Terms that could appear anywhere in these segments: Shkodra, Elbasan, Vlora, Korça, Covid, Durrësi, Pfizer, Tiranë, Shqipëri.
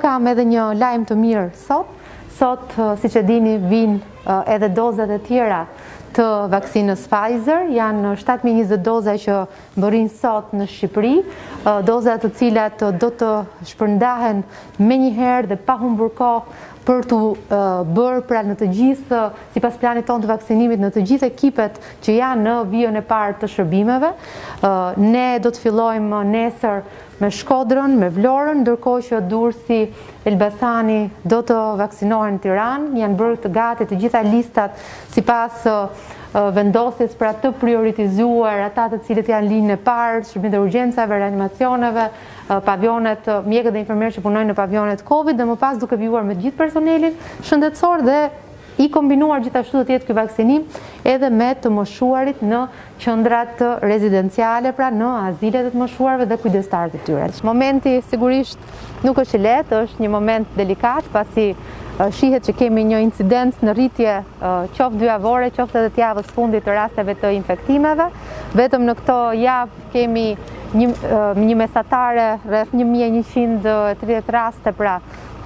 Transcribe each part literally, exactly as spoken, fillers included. Kam edhe një lajm të mirë sot. Sot, siç e dini, vijnë edhe dozat e tjera të vaksinës Pfizer. Janë shtatë mijë e njëzet doza që bërin sot në Shqipëri, doza të cilat do të shpërndahen menjëherë dhe pa humbur kohë për të bërë pra në të gjithë, sipas planit tonë të vaksinimit, në të gjithë ekipet që janë në vijën e parë të shërbimeve. Ne do të fillojmë nesër me Shkodrën, me Vlorën, ndërkohë që Durrësi, Elbasani do të vaksinohen në Tiranë, janë bërë të gati të gjitha listat sipas vendosjes pra të prioritizuar ata të cilët janë linjën e parë, shërbimet e urgjencave, reanimacioneve, pavionet, mjekët dhe infermierët që punojnë në pavionet Covid, dhe më pas duke vjuar me gjithë personelin shëndetësor dhe i kombinuar gjithashtu do të jetë ky vaksinim edhe me të moshuarit në qendrat rezidenciale, pra në azilet e të moshuarve dhe kujdestarët e tyre. Momenti sigurisht nuk është i lehtë, është një moment delikat, pasi shihet që kemi një incidencë në rritje qoftë dyavore, qoftë edhe të javës fundit të rasteve të infektimeve. Vetëm në këto javë kemi një, një mesatare rreth një mijë e njëqind e tridhjetë raste pra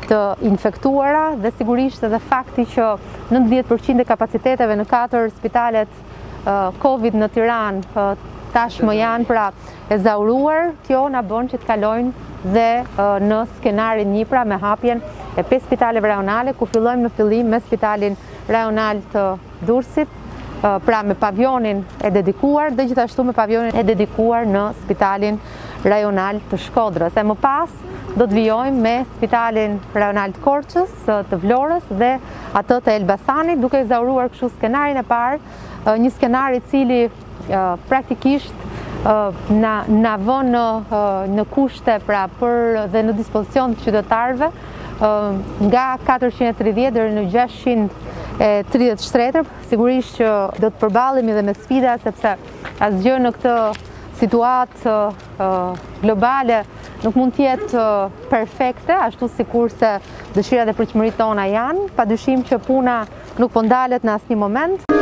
të infektuara dhe sigurisht edhe fakti që nëntëdhjetë përqind e kapaciteteve në katër spitalet Covid në Tiranë tashmë janë pra e zauruar, kjo na bën që të kalojnë dhe në skenarin një pra me hapjen e pesë spitaleve rajonale, ku fillojmë në fillim me spitalin rajonal të Durrësit, pra me pavionin e dedikuar dhe gjithashtu me pavionin e dedikuar në spitalin rajonal të Shkodrës. E më pas do të vijojmë me spitalin rajonal të Korçës, të Vlorës dhe atë të Elbasanit, duke zauruar kështu skenarin e parë, një skenar i cili praktikisht na na vën në në kushte pra për dhe në dispozicion të qytetarëve nga katërqind e tridhjetë deri në gjashtëqind e tridhjetë shtretër. Sigurisht që do të përballemi dhe me sfida, sepse asgjë në këtë situatë globale nuk mund të jetë perfekte, ashtu sikurse dëshirat e përqëmërit tona janë, padyshim që puna nuk po ndalet në asnjë moment.